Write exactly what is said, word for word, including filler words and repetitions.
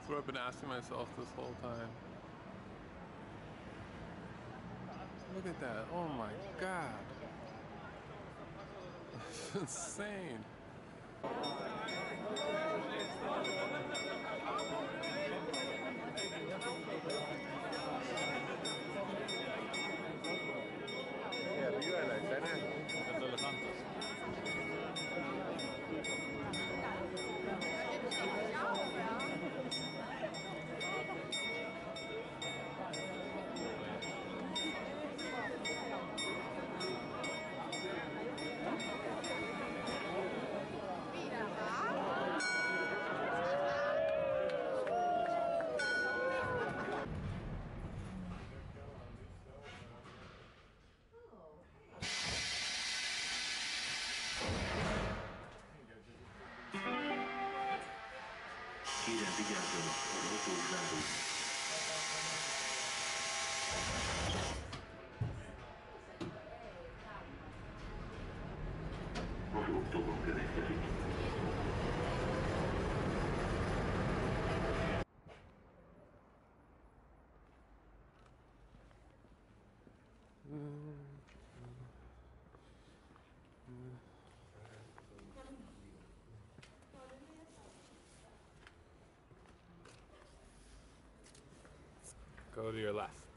That's what I've been asking myself this whole time. Look at that. Oh my god. It's insane. Go to your left.